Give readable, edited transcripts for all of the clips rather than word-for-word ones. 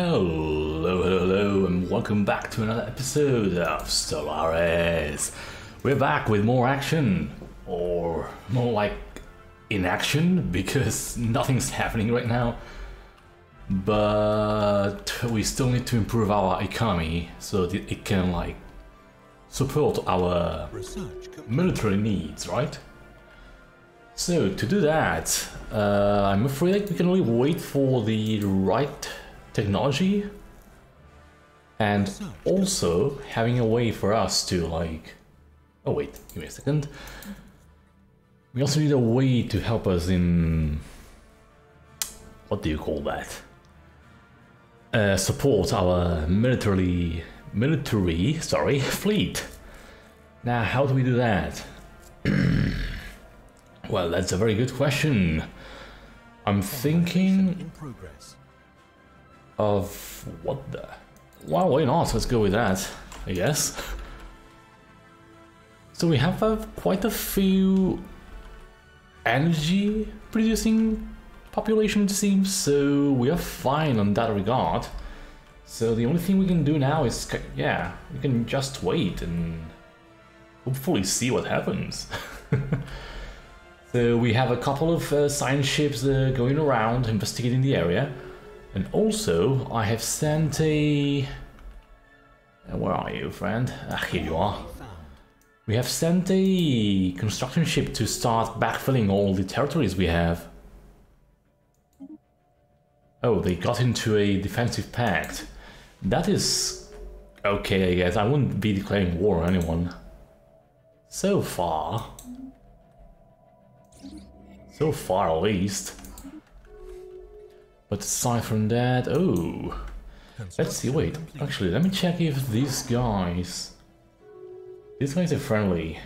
Hello and welcome back to another episode of Stellaris. We're back with more action, or more like inaction, because nothing's happening right now. But we still need to improve our economy so that it can like support our military needs, right? So to do that, I'm afraid we can only wait for the right technology and also having a way for us to like... Oh wait, give me a second. We also need a way to help us in... What do you call that? Support our military fleet. Now how do we do that? Well, that's a very good question. I'm thinking of what the... Well, why not? Let's go with that, I guess. So we have quite a few energy producing population, it seems, so we are fine on that regard. So the only thing we can do now is, yeah, we can just wait and hopefully see what happens. So we have a couple of science ships going around investigating the area. And also, I have sent a... Where are you, friend? Ah, here you are. We have sent a construction ship to start backfilling all the territories we have. Oh, they got into a defensive pact. That is... okay, I guess. I wouldn't be declaring war on anyone. So far. So far, at least. But aside from that, oh, let's see, wait, actually, let me check if these guys are friendly.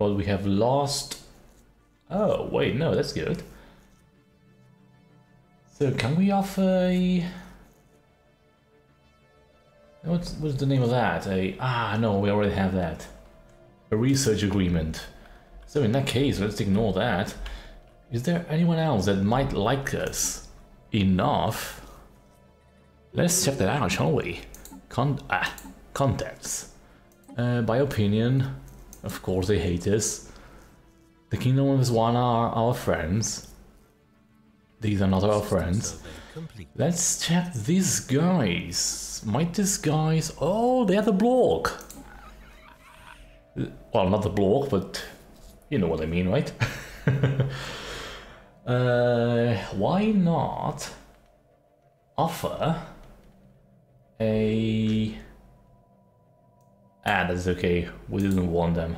But we have lost, oh, wait, no, that's good. So can we offer a, what's the name of that? No, we already have that. A research agreement. So in that case, let's ignore that. Is there anyone else that might like us enough? Let's check that out, shall we? Contacts. By opinion, of course they hate us. The Kingdom of Swan are our friends. These are not our friends. Let's check these guys. Might these guys... Oh, they're the block! Well, not the block, but you know what I mean, right? Why not offer a... Ah, that's okay, we didn't want them.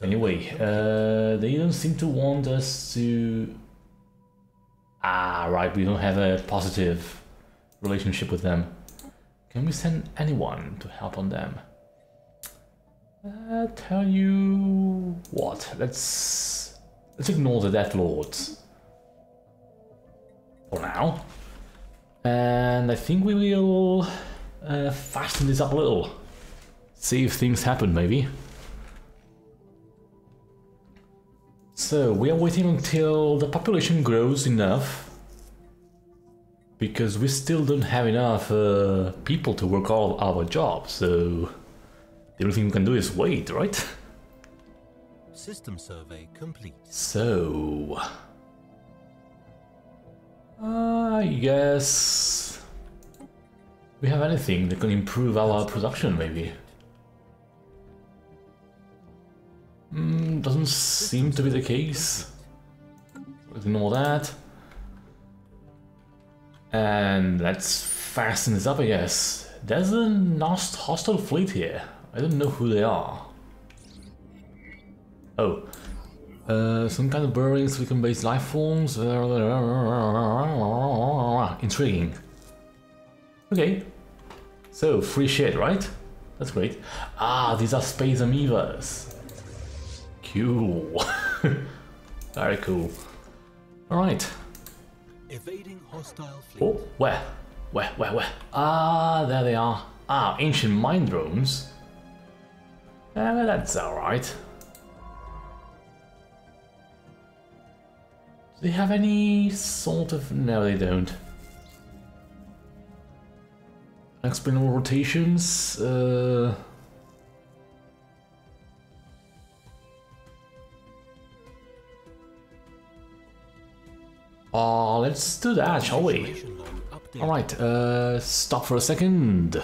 Anyway, they don't seem to want us to... Ah, right, we don't have a positive relationship with them. Can we send anyone to help on them? Tell you what, let's ignore the Death Lords for now, and I think we will fasten this up a little, see if things happen maybe. So we are waiting until the population grows enough, because we still don't have enough people to work all of our jobs, so the only thing we can do is wait, right? System survey complete. So... I guess... we have anything that can improve our production, maybe? Doesn't seem to be the case. Let's ignore that. And let's fasten this up, I guess. There's a hostile fleet here. I don't know who they are. Oh, some kind of burrowing silicon-based life forms. Intriguing. Okay, so free shit, right? That's great. Ah, these are space amoebas. Cool. Very cool. All right. Evading hostile fleet. Oh, where? Ah, there they are. Ah, ancient mine drones. That's all right. Do they have any sort of... No, they don't. Explainable rotations. Let's do that, shall we? Alright, stop for a second.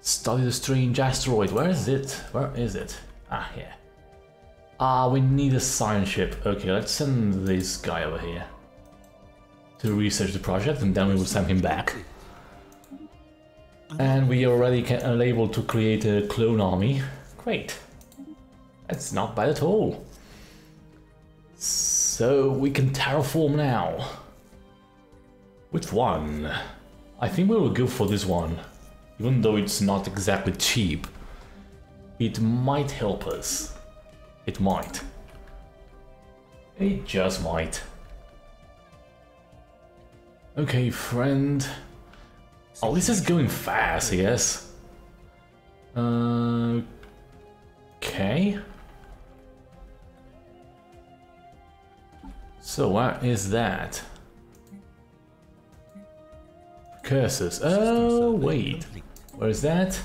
Study the strange asteroid. Where is it? Where is it? Ah, here. Ah, we need a science ship. Okay, let's send this guy over here to research the project, and then we will send him back. And we already are able to create a clone army. Great. That's not bad at all. So we can terraform now. Which one? I think we will go for this one, even though it's not exactly cheap. It might help us. It might. It just might. Okay, friend. Oh, this is going fast, yes. Okay. So where is that? Precursors. Oh, wait. Where is that?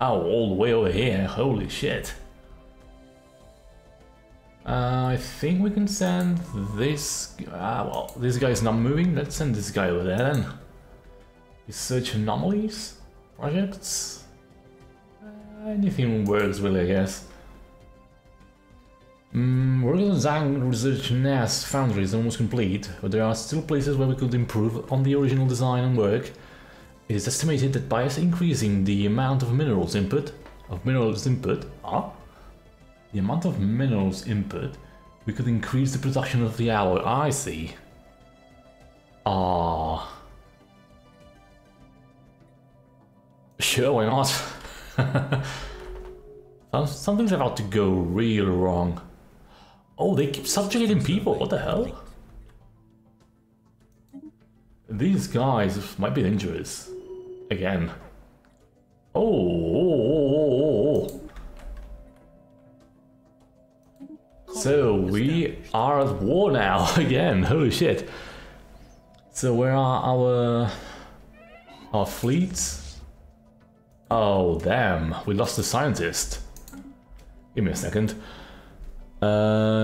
Oh, all the way over here. Holy shit. I think we can send this... well, this guy is not moving. Let's send this guy over there then. Research anomalies? Projects? Anything works really, I guess. Work on Zha'ng Research Nest Foundry is almost complete, but there are still places where we could improve on the original design and work. It is estimated that by us increasing the amount of minerals input... The amount of minerals input, we could increase the production of the alloy. I see. Sure, why not? Something's about to go real wrong. Oh, they keep subjugating people. What the hell? These guys might be dangerous. Again. Oh. So we are at war now again, holy shit. So where are our fleets? Oh damn, we lost the scientist. Give me a second.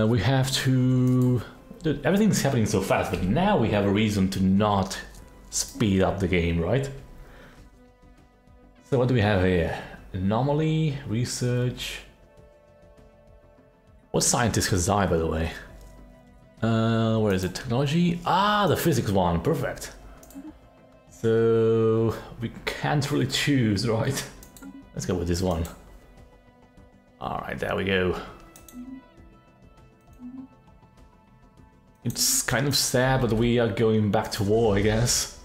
We have to... Dude, everything's happening so fast, but now we have a reason to not speed up the game, right? So what do we have here? Anomaly, research... What scientist has I, by the way? Where is it? Technology? Ah, the physics one. Perfect. So we can't really choose, right? Let's go with this one. Alright, there we go. It's kind of sad, but we are going back to war, I guess.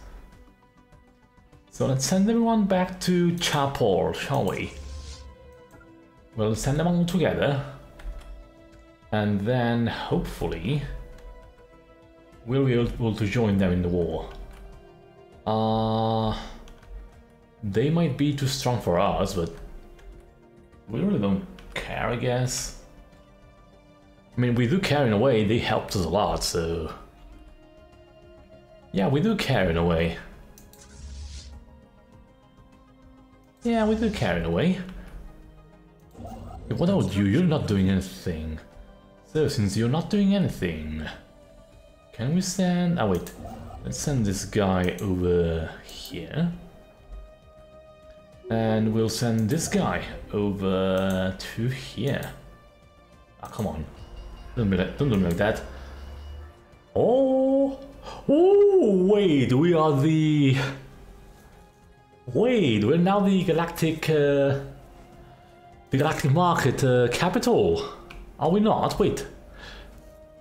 So let's send everyone back to Chapor, shall we? We'll send them all together. And then, hopefully, we'll be able to join them in the war. They might be too strong for us, but we really don't care, I guess. I mean, we do care in a way, they helped us a lot, so... Yeah, we do care in a way. Yeah, we do care in a way. What about you? You're not doing anything. So, since you're not doing anything, can we send... Oh, wait. Let's send this guy over here. And we'll send this guy over to here. Ah, come on. Don't do me like that. Oh! Oh, wait, we are the... Wait, we're now the galactic market capital. Are we not? Wait.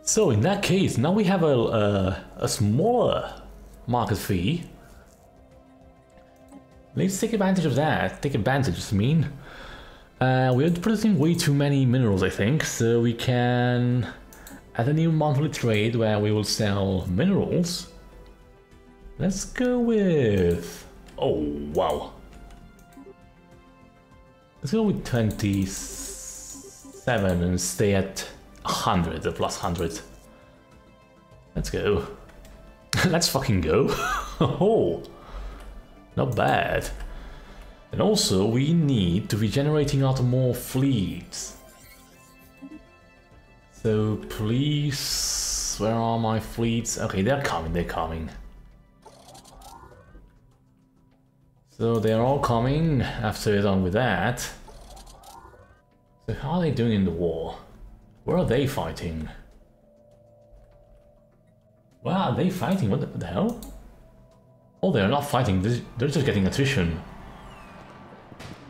So in that case, now we have a smaller market fee. Let's take advantage of that. Take advantage, I mean. We're producing way too many minerals, I think. So we can add a new monthly trade where we will sell minerals. Let's go with... Oh, wow. Let's go with 26. 7 and stay at 100, the plus 100. Let's go. Let's fucking go. Oh. Not bad. And also, we need to be generating out more fleets. So please, where are my fleets? Okay, they're coming, they're coming. So they're all coming after they're done with that. So how are they doing in the war? Where are they fighting? Where are they fighting? What the hell? Oh, they're not fighting, they're just getting attrition.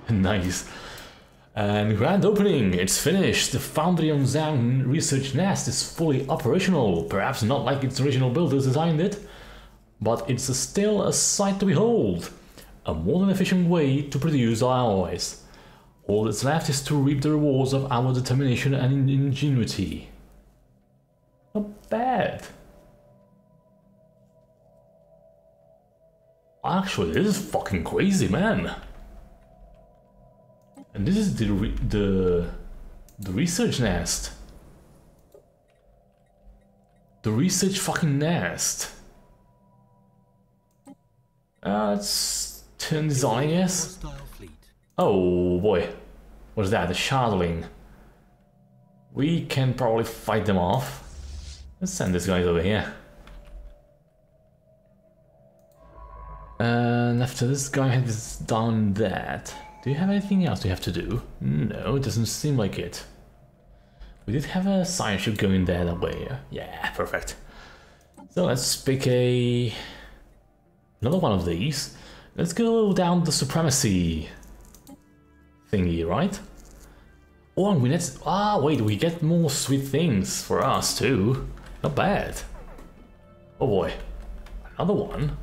Nice. And grand opening, it's finished. The foundry on Zha'ng Research Nest is fully operational. Perhaps not like its original builders designed it, but it's still a sight to behold. A more than efficient way to produce our alloys. All that's left is to reap the rewards of our determination and ingenuity. Not bad. Actually, this is fucking crazy, man. And this is the research nest. The research fucking nest. Let's turn this on, I guess. Oh boy. What's that? The Shardling. We can probably fight them off. Let's send this guy over here. And after this guy has done that. Do you have anything else we have to do? No, it doesn't seem like it. We did have a science ship going there that way. Yeah, perfect. So let's pick another one of these. Let's go down the supremacy thingy, right? Oh, and we need... Ah, wait, we get more sweet things for us too. Not bad. Oh boy. Another one?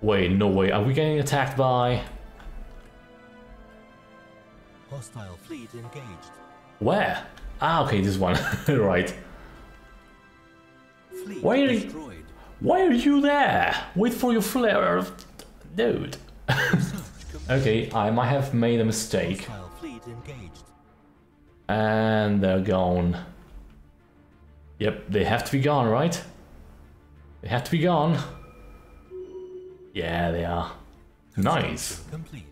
Wait, no way. Are we getting attacked by... Hostile fleet engaged. Where? Ah, okay, this one. Right. Fleet destroyed. Why are you there? Wait for your flare, dude. Okay, I might have made a mistake. Hostile fleet engaged. And they're gone. Yep, they have to be gone, right? They have to be gone. Yeah, they are. Nice. Complete.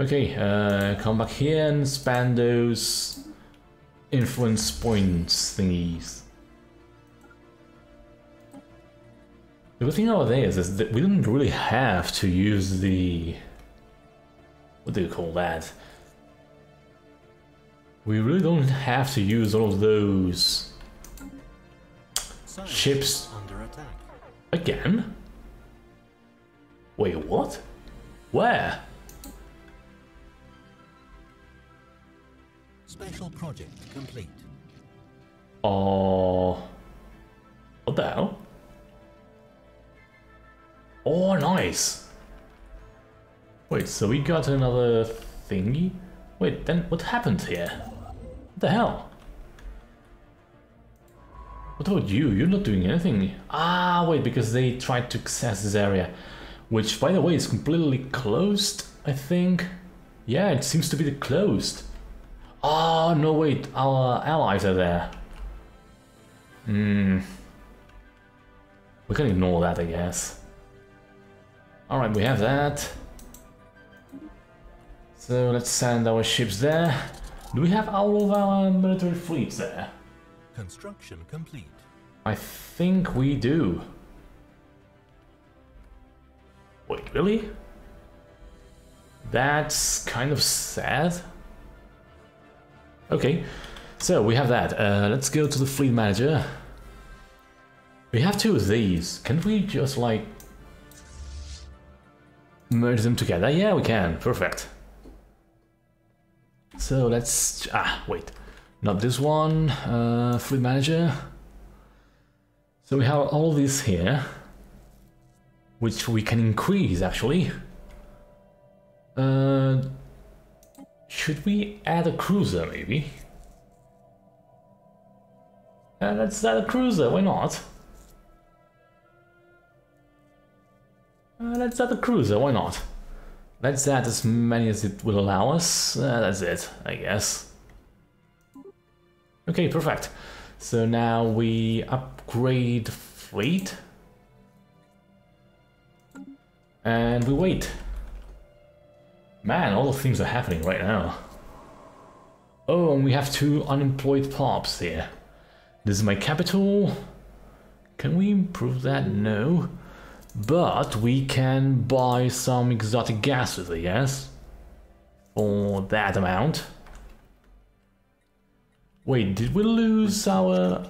Okay, come back here and spam those influence points thingies. The good thing nowadays is that we didn't really have to use the... What do you call that? We really don't have to use all of those... ships... Again? Wait, what? Where? Special project complete. Oh, what the hell? Oh, nice. Wait, so we got another thingy? Wait, then what happened here? What the hell? What about you? You're not doing anything. Ah, wait, because they tried to access this area, which, by the way, is completely closed, I think. Yeah, it seems to be closed. Oh, no, wait, our allies are there. Hmm. We can ignore that, I guess. Alright, we have that. So let's send our ships there. Do we have all of our military fleets there? Construction complete. I think we do. Wait, really? That's kind of sad. Okay, so we have that. Let's go to the fleet manager. We have two of these. Can we just like merge them together? Yeah, we can. Perfect. So let's... Ah, wait. Not this one. Fleet manager. So we have all these here, which we can increase, actually. Should we add a cruiser, maybe? Let's add a cruiser, why not? Let's add a cruiser, why not? Let's add as many as it will allow us. That's it, I guess. Okay, perfect. So now we upgrade fleet. And we wait. Man, all the things are happening right now. Oh, and we have two unemployed plops here. This is my capital. Can we improve that? No. But we can buy some exotic gases, I guess. For that amount. Wait, did we lose our...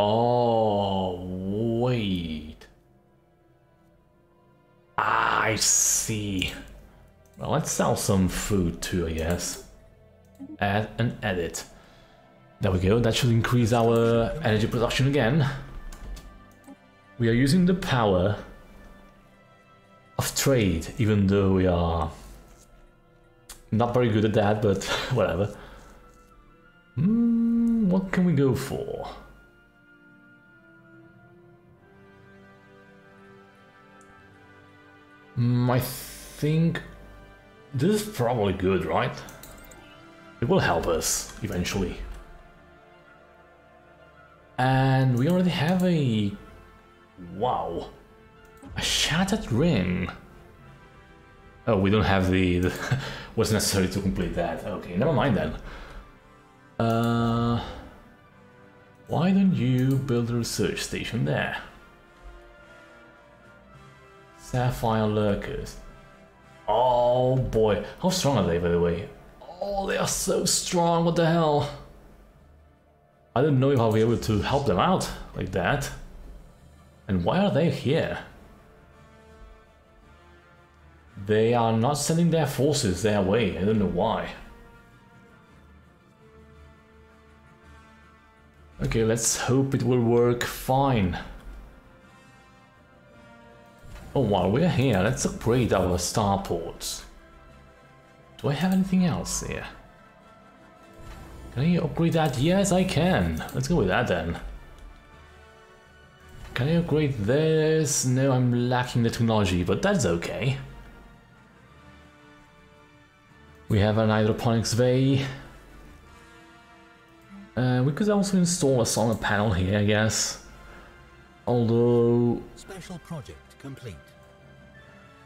Oh, wait. I see. Well, let's sell some food too, I guess. Add and edit. There we go, that should increase our energy production again. We are using the power of trade, even though we are not very good at that, but whatever. What can we go for? I think this is probably good, right? It will help us eventually. And we already have a... Wow. A shattered ring. Oh, we don't have the what's necessary to complete that. Okay, never mind then. Why don't you build a research station there? Sapphire lurkers. Oh boy. How strong are they, by the way? Oh, they are so strong, what the hell? I don't know if I'll be able to help them out like that. And why are they here? They are not sending their forces their way. I don't know why. Okay, let's hope it will work fine. Oh, while we're here, let's upgrade our starports. Do I have anything else here? Can I upgrade that? Yes, I can. Let's go with that then. Can I upgrade this? No, I'm lacking the technology, but that's okay. We have an hydroponics bay. We could also install a solar panel here, I guess. Although... Special project complete.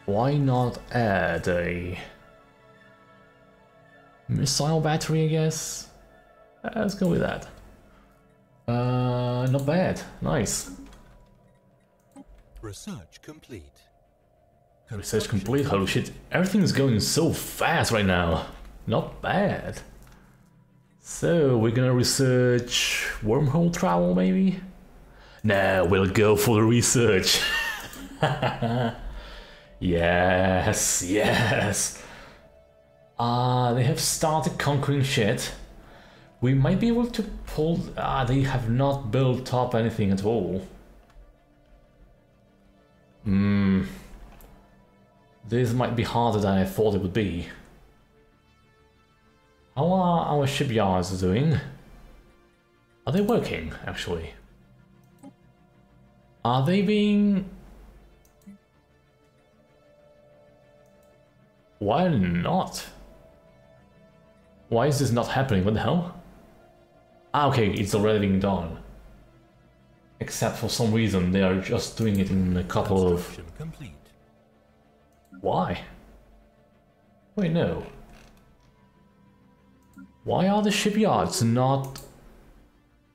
Why not add a... missile battery, I guess? Let's go with that. Not bad. Nice. Research complete. Research complete? Holy shit. Everything is going so fast right now. Not bad. So, we're gonna research wormhole travel, maybe? No, we'll go for the research. Yes, yes. They have started conquering shit. We might be able to pull... they have not built up anything at all. This might be harder than I thought it would be. How are our shipyards doing? Are they working, actually? Are they being... Why not? Why is this not happening? What the hell? Ah, okay, it's already being done. Except for some reason, they are just doing it in a couple of... Complete. Why? Wait, no. Why are the shipyards not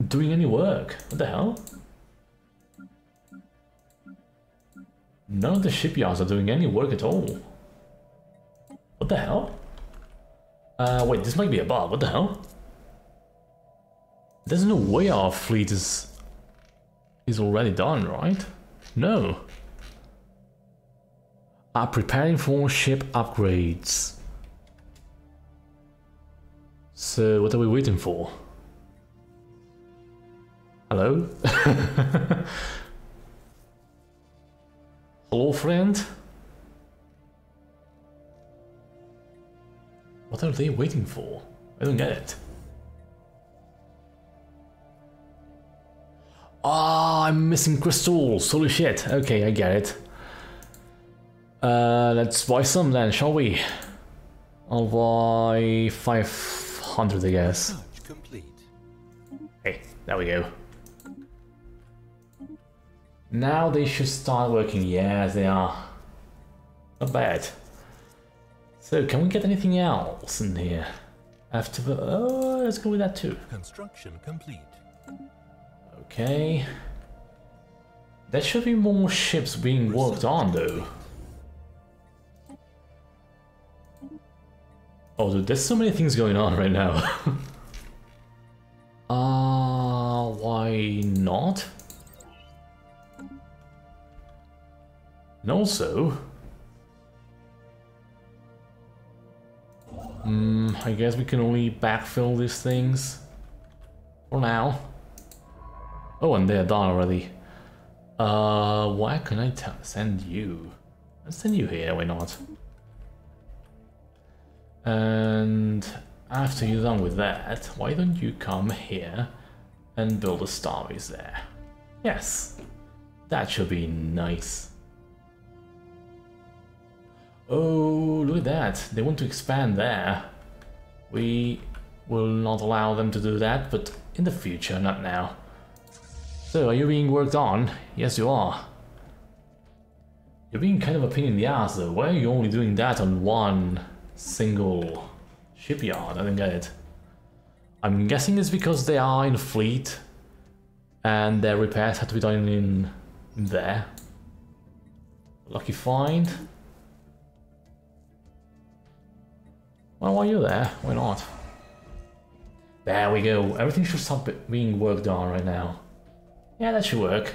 doing any work? What the hell? None of the shipyards are doing any work at all. What the hell? Wait, this might be a bug. What the hell? There's no way our fleet is already done, right? No. Are preparing for ship upgrades. So what are we waiting for? Hello? Hello, friend? What are they waiting for? I don't get it. Ah, I'm missing crystals. Holy shit. Okay, I get it. Let's buy some then, shall we? I'll buy 500, I guess. Hey, there we go. Now they should start working. Yes, they are. Not bad. So, can we get anything else in here? After the... Oh, let's go with that too. Construction complete. Okay. There should be more ships being worked on, though. Oh, dude, there's so many things going on right now. Why not? And also... I guess we can only backfill these things for now. Oh, and they're done already. Why can I send you? I'll send you here, why not? And after you're done with that, why don't you come here and build a star base there? Yes, that should be nice. Oh, look at that. They want to expand there. We will not allow them to do that, but in the future, not now. So, are you being worked on? Yes, you are. You're being kind of a pain in the ass, though. Why are you only doing that on one single shipyard? I don't get it. I'm guessing it's because they are in a fleet and their repairs had to be done in there. Lucky find. Well, while you're there, why not? There we go. Everything should stop being worked on right now. Yeah, that should work.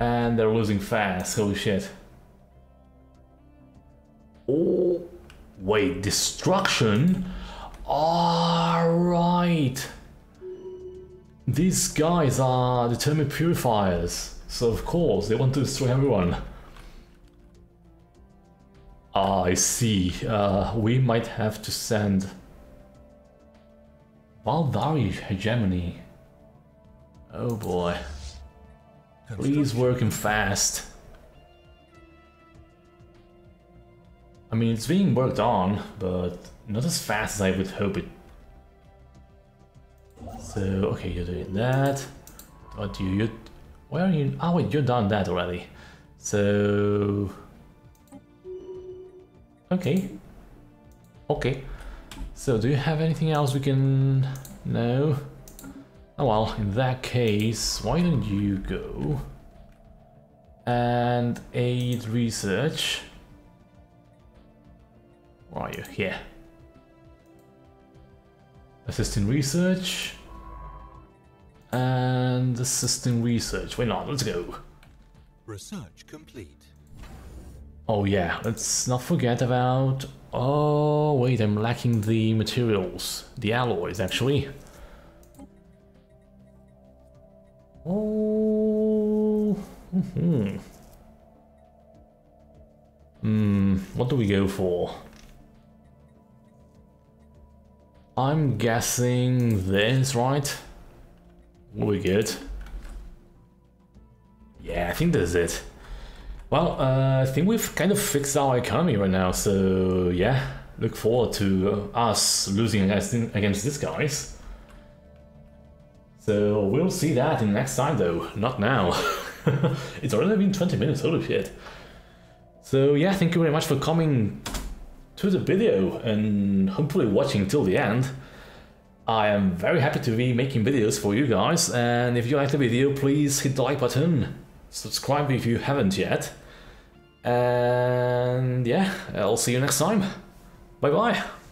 And they're losing fast. Holy shit. Oh, wait. Destruction? Alright. These guys are determined purifiers. So, of course, they want to destroy everyone. Ah, I see. We might have to send Valdari hegemony. Oh boy. Please work him fast. I mean, it's being worked on, but not as fast as I would hope it. So, okay, you're doing that. What do you... Where are you... Oh wait, you've done that already. So... Okay. Okay. So, do you have anything else we can... No? Oh well, in that case, why don't you go and aid research? Where are you? Here. Assist in research. And assist in research. Why not? Let's go. Research complete. Oh yeah, let's not forget about... Oh wait, I'm lacking the materials, the alloys actually. Oh, what do we go for? I'm guessing this, right? We're good. Yeah, I think this is it. Well, I think we've kind of fixed our economy right now, so yeah, look forward to us losing against these guys. So we'll see that in the next time though, not now. It's already been 20 minutes, holy shit. So yeah, thank you very much for coming to the video and hopefully watching till the end. I am very happy to be making videos for you guys, and if you like the video, please hit the like button. Subscribe if you haven't yet, and yeah, I'll see you next time. Bye bye.